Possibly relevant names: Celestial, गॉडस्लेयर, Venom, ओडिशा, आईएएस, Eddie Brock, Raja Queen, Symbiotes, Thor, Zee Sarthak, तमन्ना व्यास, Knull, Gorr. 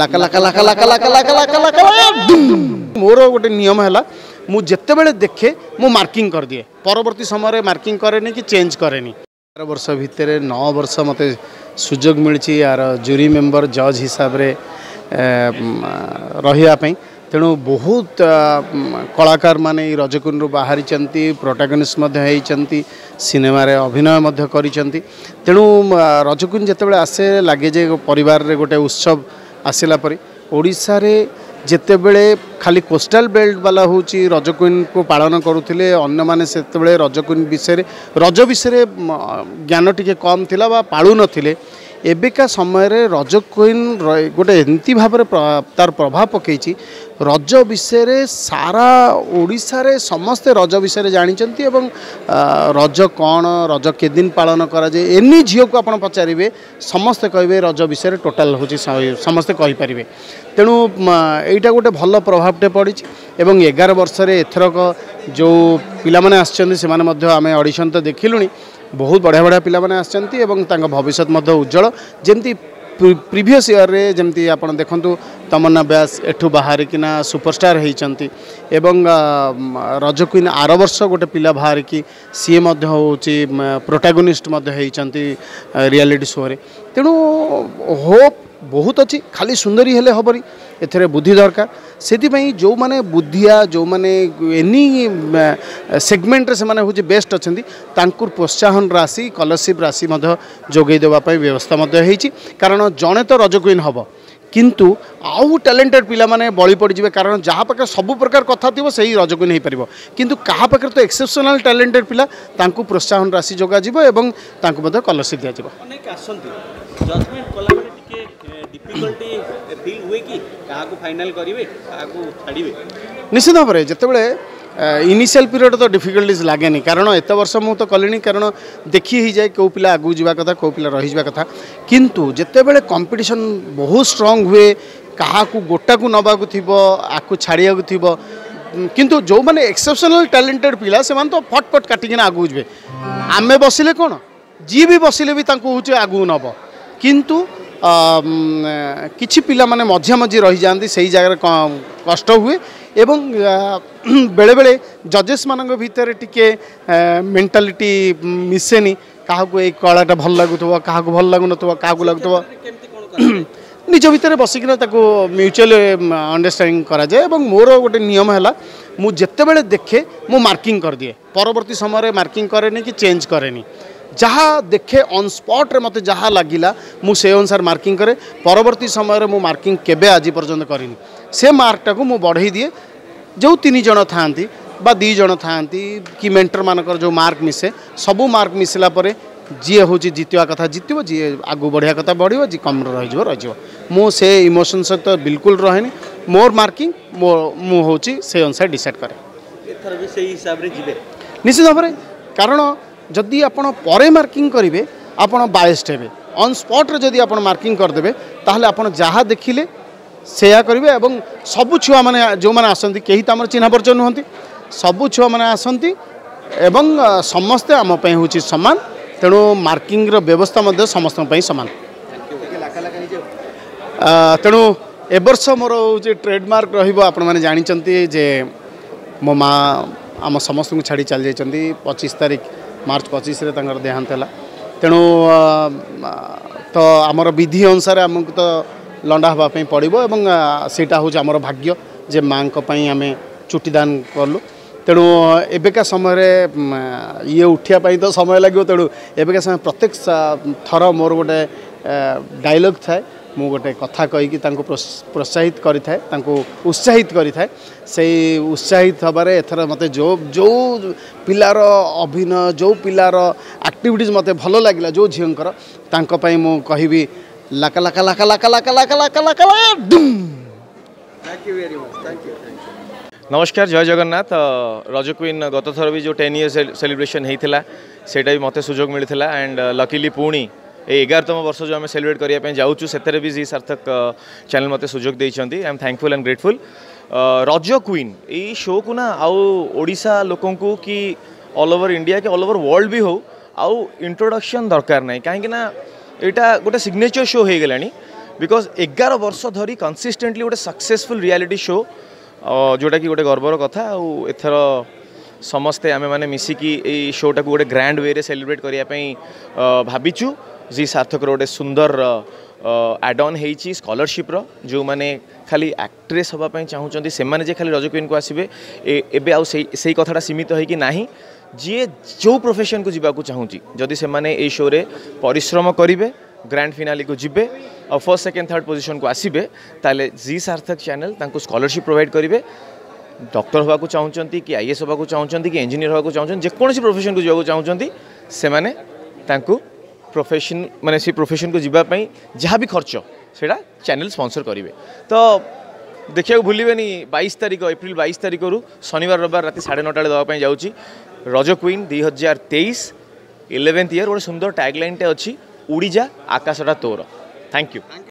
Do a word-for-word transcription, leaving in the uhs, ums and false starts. Luck लक लक लक लक लक लक लक मोर गोटे नियम है मु जिते देखे मु मार्किंग कर दिए परवर्ती समय मार्किंग करे कि चेंज करे बारह वर्ष भितर नौ वर्ष मते सुजोग मिली यार जूरी मेम्बर जज हिसाब रे रही तेणु बहुत कलाकार माने रज क्वीन रू बाहरी प्रोटैगनिस्ट होती सिनेमा रे अभिनय कर तेणु रज क्वीन जितेबाला आसे लगे जे परिवार रे गोटे उत्सव आसला पर ओडिशा रे जितेबले खाली कोस्टाल बेल्ट वाला हूँ रज क्वीन को पालन करुले अन्न मैंने से रज क्वीन विषय रज विषय ज्ञान टी कम थी पालू नथिले एबिका समय रज क्वीन गोटे एमती भाव तार प्रभाव पकई रज विषय सारा ओडिशा रे समस्ते रज विषय जानते रज कौन रज के दिन पालन कराए एनी झील को आप पचारे समस्ते कहे रज विषय टोटाल हूँ समस्ते कहींपारे तेणु यहीटा गोटे भल प्रभावटे पड़ी एवं एगार वर्ष एथरक जो पिलाने आसमें ऑडिशन तो देख लुणी बहुत बढ़िया बढ़िया पिलाने आसंती भविष्य उज्जवल जमती प्रीवियस इयर रे जमती आप देखु तमन्ना व्यास एठू बाहरिकिना सुपरस्टार होती रज क्वीन आर वर्ष गोटे पिला बाहरिकी सी हूँ प्रोटैगनिस्ट होती रियलिटी शो रे तेणु होप बहुत अच्छी खाली सुंदरी हेले हबरी एथरे बुद्धि दरकार से जो माने बुद्धिया जो माने एनी सेगमेंट रे से माने होची बेस्ट अछंती तांकुर प्रोत्साहन राशि स्कॉलरशिप राशि मध्य जोगै देबा पई व्यवस्था मध्य हेची कारण जणे तो रज क्वीन हबो किंतु आउ टैलेंटेड पिला माने बळी पड़ी जिवे कारण जहाँ पाखे सबु प्रकार कथा थी सही रज क्वीन होई परिबो किंतु कहा पाखे तो एक्सेप्शनल टैलेंटेड पिला तांकु प्रोत्साहन राशि जोगा जिवो एवं तांकु मध्य स्कॉलरशिप दिया जिवो अनेक आसंती जजमेंट कला माने निश्चित भाव में जितेबाला इनिशियल पीरियड तो डिफिकल्टीज लगे नहीं कारण एत वर्ष मु तो कले कारण देखी ही जाए कौ पिला आगू जावा कथा कौ पिला रही जावा कथा किंतु जितेबाला कंपटीशन बहुत स्ट्रांग हुए क्या गोटा को नवा को थी आपको छाड़िया को थी किंतु जो माने एक्सेप्शनल टैलेंटेड पिला से तो फटफट काटिकिना आगू जाए आमे बसिले कौन जी भी बसिले भी आगू नब किंतु किछि पिला माने मझिया मझी रही जाती से जगह कष्ट हुए एवं बेले बेले जजेस मानक भितर टिके मेंटालिटी मिसेनी क्या कलाटा भल लगुव क्या भल लगुन क्या लगुव निज भितर बसिकिना म्यूचुअल अंडरस्टैंडिंग करा जाए और मोर गोटे नियम है मु जितेबाला देखे मु मार्किंग कर दिए परवर्ती समय मार्किंग करे कि चेंज करे जहाँ देखे ऑन स्पॉट रे मते जहाँ लगिला मु से अनुसार मार्किंग करे परवर्ती समय रे मु मार्किंग केबे आज पर्यंत करिनि से मार्कटा को मु बढ़ाई दिए जो तीन जन थांती बा दी जन थांती कि मेंटर मानकर जो मार्क मिसे सबू मार्क मिसला परे जी हूँ जीतवा कथा जीतव जी आगू बढ़िया कथा बढ़िया जी कम रही रही मु से इमोशन सहित बिल्कुल रहेनी मोर मार्किंग मो मु हूँ से अनुसार डिसाइड करे निश्चित भाव में कारण जदि आपण परे मार्किंग करेंगे आपड़ बायस्ड हे ऑन स्पॉट रे जदि आप मार्किंग करदे ताहले आपण जहाँ देखिले सेया करेंगे एवं सबु छुआ माने जो माने आसंती केही तामर चिन्ह परिचय नुहंती सबु छुआ माने आसंती एवं समस्ते आम पई होची समान तेणु मार्किंग रो व्यवस्था मध्य समस्त पई समान तेणु ए वर्ष मोर जे ट्रेडमार्क रहिबो आपण माने जानि चंती जे मो माँ आम समस्त को छाड़ी चली जाइछंती पच्चीस तारीख मार्च पच्चीस रे तंगर देहांत है तेणु तो आमर विधि अनुसार आमको तो लंडा हाँपी पड़ो एवं सेटा हूँ आमर भाग्य जे माँ आम चुट्टीदान कलु तेणु एबेका समय ये उठापी तो समय लगे तेणु एबेका समय प्रत्येक थर मोर गोटे डायलॉग थाए मु गोटे कथा कहीकि प्रोत्साहित करि थाए तांको उत्साहित करि थाए से उत्साहित हबारे एथर मते जो जो पिलार अभिनय जो पिलार एक्टिविटीज मते भलो लागिला जो झियंकर तांको पई मु कहिबी लाका लाका लाका लाका लाका लाका लाका लाका डुम thank you very much thank you thank you नमस्कार जय जगन्नाथ रज क्वीन गत थर भी जो टेन इयर सेलिब्रेशन हेतिला सेटा भी मते सुजोग मिलिथिला एंड लकीली पुणी ए एगारतम वर्ष जो आम सेलिब्रेट करने जाऊँ से भी जी सार्थक चैनल मत सुजोग देइछंती I am thankful and grateful Raja queen ये शो को ना आउ ओडिशा लोकों को कि ऑल ओवर इंडिया कि ऑल ओवर वर्ल्ड भी हो आउ इंट्रोडक्शन दरकार ना कहीं यहाँ गोटे सिग्नेचर शो हो गलानी बिकज एगार वर्ष धरी कंसिस्टेंटली गोटे सक्सेसफुल रियलिटी शो जोटा कि गोटे गर्वर कथा एथर समस्ते आम मैंने मिसिकी शोटा गोटे ग्रांड वे रे सेलिब्रेट करने भाविचु। जी सार्थक गोटे सुंदर एड ऑन होइची स्कॉलरशिप रो जो माने खाली एक्ट्रेस होबा पई चाहूचंती से माने जे खाली रज क्वीन को आसीबे एबे आउ सेई सेई कथाटा सीमित है कि नाही जे जो प्रोफेशन को जीवा को चाहूची जदि से माने ए शो रे परिश्रम करिवे ग्रांड फिनाली को जीवे और फर्स्ट सेकंड थर्ड पोजीशन को आसीबे ताले जी सार्थक चैनल तांको स्कॉलरशिप प्रोवाइड करिवे। डॉक्टर होबा को चाहूचंती कि आईएएस होबा को चाहूचंती कि इंजीनियर होबा को चाहूचंती जे कोनोसी प्रोफेशन को जीवा को चाहूचंती से माने तांको प्रोफेशन माने सी प्रोफेशन को जीवाई जहाँ भी खर्च सेटा चैनल स्पॉन्सर करेंगे। तो देखा भूलबेनि बाईस तारिख एप्रिल बाईस तारिख रु शनिवार रविवार रात साढ़े नौटा देवाई जाऊँगी रज क्वीन दुई हजार तेईस इलेवेन्थ ईयर गोटे सुंदर टैगलाइन टे अच्छी उड़ी जा आकाशटा तोर। Thank you.